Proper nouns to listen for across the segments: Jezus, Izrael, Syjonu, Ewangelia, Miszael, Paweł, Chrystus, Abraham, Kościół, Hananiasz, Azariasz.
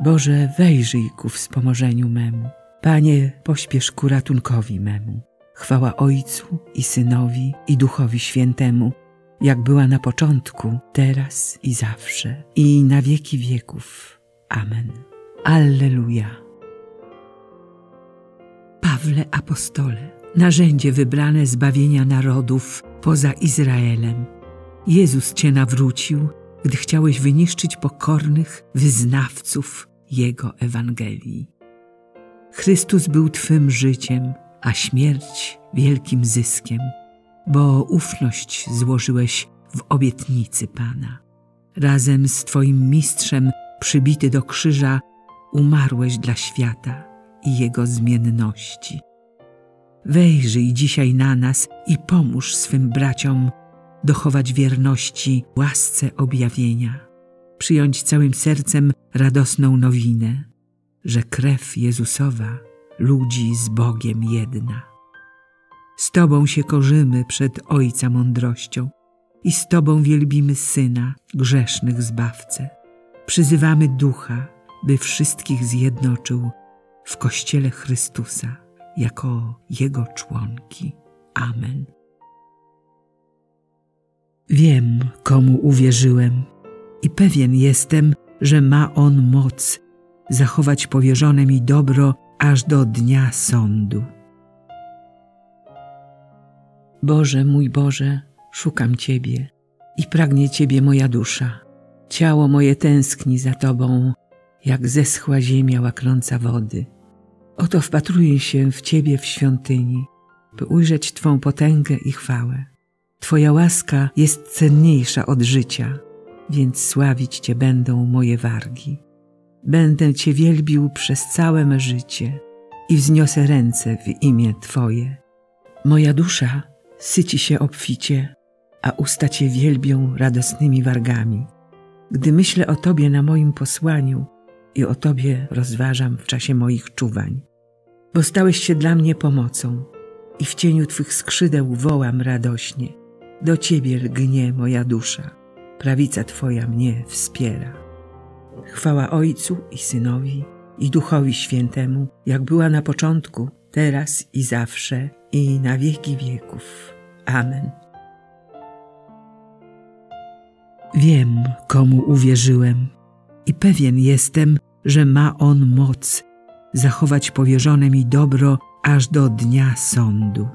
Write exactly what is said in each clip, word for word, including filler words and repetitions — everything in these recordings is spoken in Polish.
Boże, wejrzyj ku wspomożeniu memu. Panie, pośpiesz ku ratunkowi memu. Chwała Ojcu i Synowi, i Duchowi Świętemu, jak była na początku, teraz i zawsze, i na wieki wieków. Amen. Alleluja. Pawle apostole, narzędzie wybrane zbawienia narodów poza Izraelem, Jezus Cię nawrócił, gdy chciałeś wyniszczyć pokornych wyznawców Jego Ewangelii. Chrystus był Twym życiem, a śmierć wielkim zyskiem, bo ufność złożyłeś w obietnicy Pana. Razem z Twoim mistrzem przybity do krzyża umarłeś dla świata i jego zmienności. Wejrzyj dzisiaj na nas i pomóż swym braciom dochować wierności łasce objawienia, przyjąć całym sercem radosną nowinę, że krew Jezusowa ludzi z Bogiem jedna. Z Tobą się korzymy przed Ojca mądrością i z Tobą wielbimy Syna, grzesznych Zbawcę. Przyzywamy Ducha, by wszystkich zjednoczył w Kościele Chrystusa jako Jego członki. Amen. Wiem, komu uwierzyłem i pewien jestem, że ma On moc zachować powierzone mi dobro aż do dnia sądu. Boże, mój Boże, szukam Ciebie i pragnie Ciebie moja dusza. Ciało moje tęskni za Tobą, jak zeschła ziemia łaknąca wody. Oto wpatruję się w Ciebie w świątyni, by ujrzeć Twą potęgę i chwałę. Twoja łaska jest cenniejsza od życia, więc sławić Cię będą moje wargi. Będę Cię wielbił przez całe me życie i wzniosę ręce w imię Twoje. Moja dusza syci się obficie, a usta Cię wielbią radosnymi wargami. Gdy myślę o Tobie na moim posłaniu i o Tobie rozważam w czasie moich czuwań, bo stałeś się dla mnie pomocą i w cieniu Twych skrzydeł wołam radośnie. Do Ciebie lgnie moja dusza, prawica Twoja mnie wspiera. Chwała Ojcu i Synowi, i Duchowi Świętemu, jak była na początku, teraz i zawsze, i na wieki wieków. Amen. Wiem, komu uwierzyłem i pewien jestem, że ma On moc zachować powierzone mi dobro aż do dnia sądu.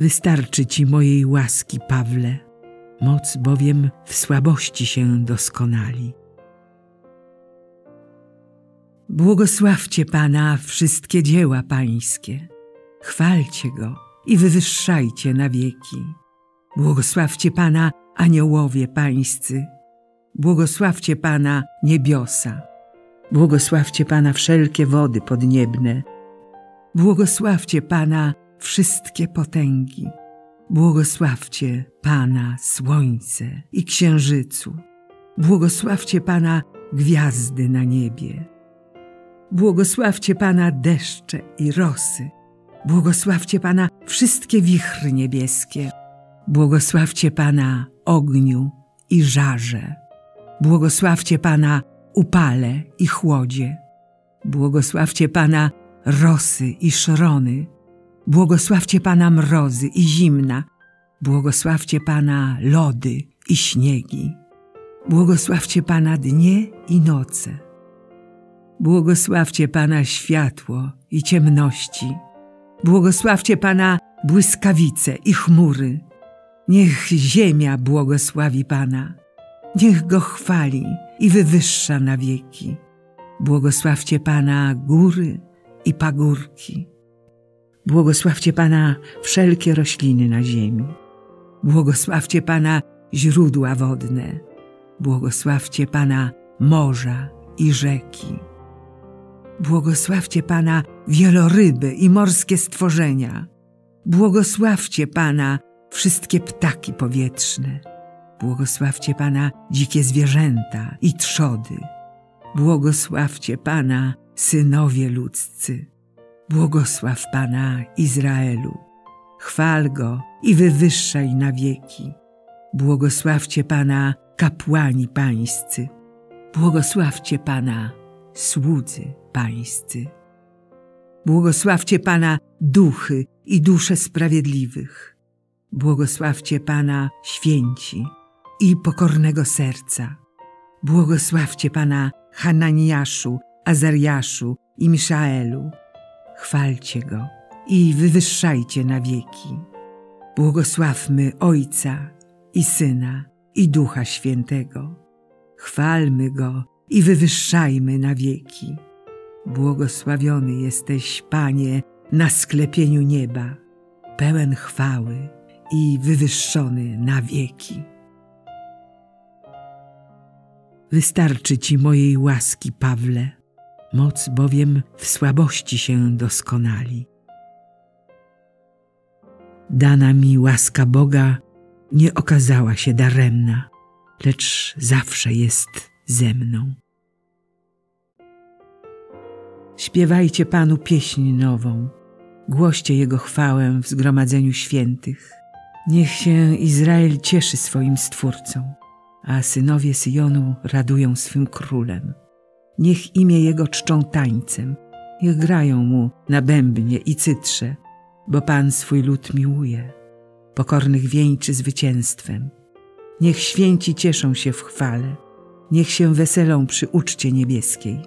Wystarczy Ci mojej łaski, Pawle, moc bowiem w słabości się doskonali. Błogosławcie Pana wszystkie dzieła Pańskie, chwalcie Go i wywyższajcie na wieki. Błogosławcie Pana, aniołowie Pańscy, błogosławcie Pana, niebiosa, błogosławcie Pana, wszelkie wody podniebne, błogosławcie Pana, wszystkie potęgi, błogosławcie Pana, słońce i księżycu, błogosławcie Pana, gwiazdy na niebie, błogosławcie Pana, deszcze i rosy, błogosławcie Pana, wszystkie wichry niebieskie, błogosławcie Pana, ogniu i żarze, błogosławcie Pana, upale i chłodzie, błogosławcie Pana, rosy i szrony, błogosławcie Pana, mrozy i zimna, błogosławcie Pana, lody i śniegi, błogosławcie Pana, dnie i noce, błogosławcie Pana, światło i ciemności, błogosławcie Pana, błyskawice i chmury. Niech ziemia błogosławi Pana, niech Go chwali i wywyższa na wieki. Błogosławcie Pana, góry i pagórki. Błogosławcie Pana, wszelkie rośliny na ziemi. Błogosławcie Pana, źródła wodne. Błogosławcie Pana, morza i rzeki. Błogosławcie Pana, wieloryby i morskie stworzenia. Błogosławcie Pana, wszystkie ptaki powietrzne. Błogosławcie Pana, dzikie zwierzęta i trzody. Błogosławcie Pana, synowie ludzcy. Błogosław Pana, Izraelu. Chwal Go i wywyższaj na wieki. Błogosławcie Pana, kapłani pańscy. Błogosławcie Pana, słudzy pańscy. Błogosławcie Pana duchy i dusze sprawiedliwych. Błogosławcie Pana święci i pokornego serca. Błogosławcie Pana Hananiaszu, Azariaszu i Miszaelu. Chwalcie Go i wywyższajcie na wieki. Błogosławmy Ojca i Syna i Ducha Świętego. Chwalmy Go i wywyższajmy na wieki. Błogosławiony jesteś, Panie, na sklepieniu nieba, pełen chwały i wywyższony na wieki. Wystarczy Ci mojej łaski, Pawle, moc bowiem w słabości się doskonali. Dana mi łaska Boga nie okazała się daremna, lecz zawsze jest ze mną. Śpiewajcie Panu pieśń nową, głoście Jego chwałę w zgromadzeniu świętych. Niech się Izrael cieszy swoim Stwórcą, a synowie Syjonu radują swym Królem. Niech imię Jego czczą tańcem, niech grają Mu na bębnie i cytrze, bo Pan swój lud miłuje, pokornych wieńczy zwycięstwem. Niech święci cieszą się w chwale, niech się weselą przy uczcie niebieskiej.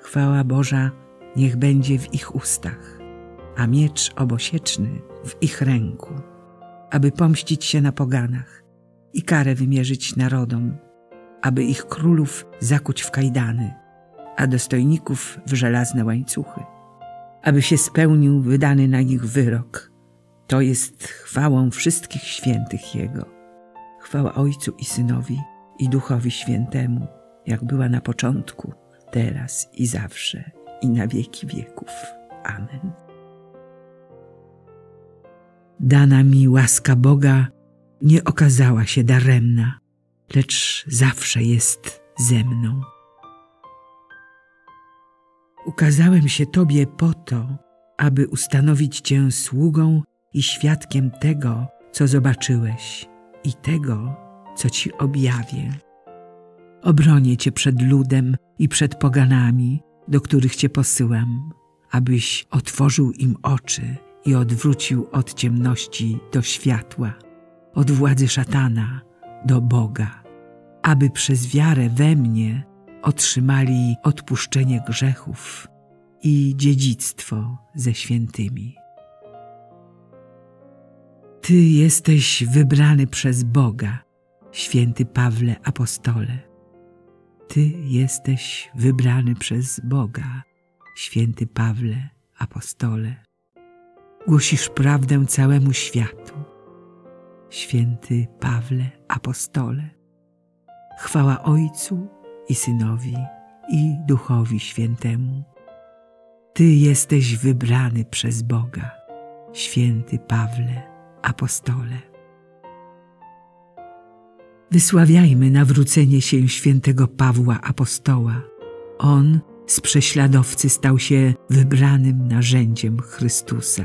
Chwała Boża niech będzie w ich ustach, a miecz obosieczny w ich ręku, aby pomścić się na poganach i karę wymierzyć narodom, aby ich królów zakuć w kajdany, a dostojników w żelazne łańcuchy, aby się spełnił wydany na nich wyrok. To jest chwałą wszystkich świętych Jego. Chwała Ojcu i Synowi, i Duchowi Świętemu, jak była na początku, teraz i zawsze, i na wieki wieków. Amen. Dana mi łaska Boga nie okazała się daremna, lecz zawsze jest ze mną. Ukazałem się Tobie po to, aby ustanowić Cię sługą i świadkiem tego, co zobaczyłeś, i tego, co Ci objawię. Obronię Cię przed ludem i przed poganami, do których Cię posyłam, abyś otworzył im oczy i odwrócił od ciemności do światła, od władzy szatana do Boga, aby przez wiarę we mnie otrzymali odpuszczenie grzechów i dziedzictwo ze świętymi. Ty jesteś wybrany przez Boga, święty Pawle apostole. Ty jesteś wybrany przez Boga, święty Pawle apostole. Głosisz prawdę całemu światu, święty Pawle apostole. Chwała Ojcu i Synowi, i Duchowi Świętemu. Ty jesteś wybrany przez Boga, święty Pawle apostole. Wysławiajmy nawrócenie się świętego Pawła apostoła. On z prześladowcy stał się wybranym narzędziem Chrystusa.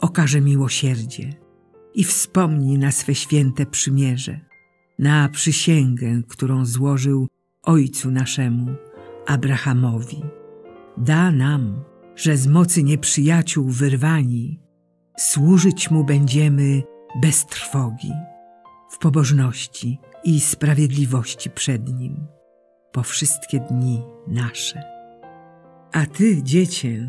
okaże miłosierdzie i wspomni na swe święte przymierze, na przysięgę, którą złożył ojcu naszemu Abrahamowi. Da nam, że z mocy nieprzyjaciół wyrwani, służyć Mu będziemy bez trwogi, w pobożności i sprawiedliwości przed Nim, po wszystkie dni nasze. A Ty, Dziecię,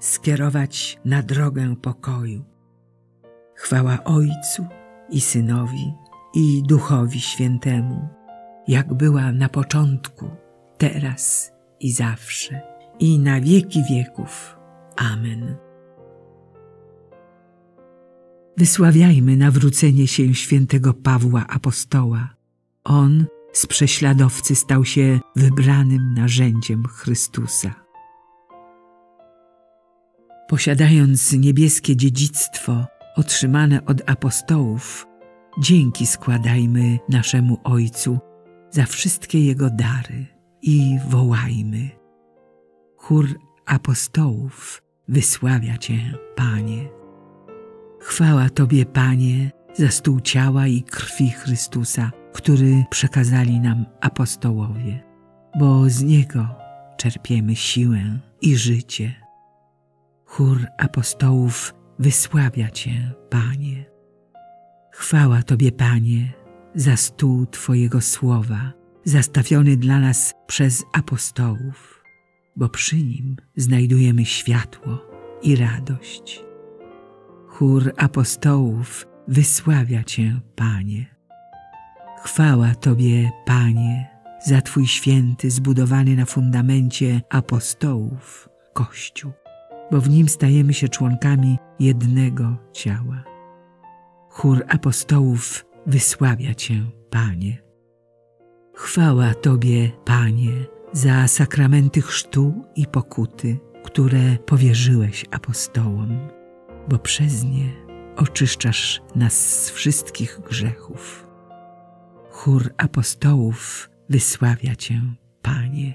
skierować na drogę pokoju. Chwała Ojcu i Synowi, i Duchowi Świętemu, jak była na początku, teraz i zawsze, i na wieki wieków. Amen. Wysławiajmy nawrócenie się świętego Pawła apostoła. On z prześladowcy stał się wybranym narzędziem Chrystusa. Posiadając niebieskie dziedzictwo otrzymane od apostołów, dzięki składajmy naszemu Ojcu za wszystkie Jego dary i wołajmy: chór apostołów wysławia Cię, Panie. Chwała Tobie, Panie, za stół ciała i krwi Chrystusa, który przekazali nam apostołowie, bo z Niego czerpiemy siłę i życie. Chór apostołów wysławia Cię, Panie. Chwała Tobie, Panie, za stół Twojego słowa, zastawiony dla nas przez apostołów, bo przy nim znajdujemy światło i radość. Chór apostołów wysławia Cię, Panie. Chwała Tobie, Panie, za Twój święty, zbudowany na fundamencie apostołów, Kościół, bo w nim stajemy się członkami jednego ciała. Chór apostołów wysławia Cię, Panie. Chwała Tobie, Panie, za sakramenty chrztu i pokuty, które powierzyłeś apostołom, bo przez nie oczyszczasz nas z wszystkich grzechów. Chór apostołów wysławia Cię, Panie.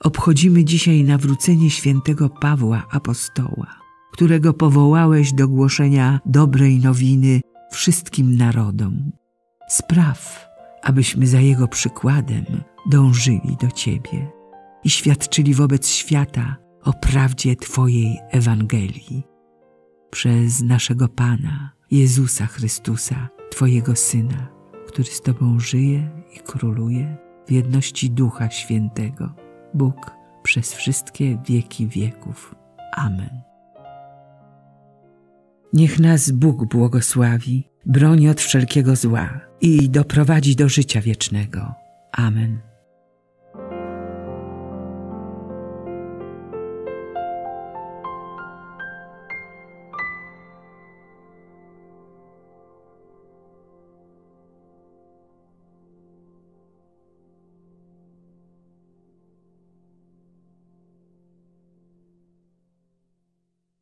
obchodzimy dzisiaj nawrócenie świętego Pawła apostoła, którego powołałeś do głoszenia dobrej nowiny wszystkim narodom. Spraw, abyśmy za jego przykładem dążyli do Ciebie i świadczyli wobec świata o prawdzie Twojej Ewangelii. Przez naszego Pana, Jezusa Chrystusa, Twojego Syna, który z Tobą żyje i króluje w jedności Ducha Świętego, Bóg przez wszystkie wieki wieków. Amen. Niech nas Bóg błogosławi, broni od wszelkiego zła i doprowadzi do życia wiecznego. Amen.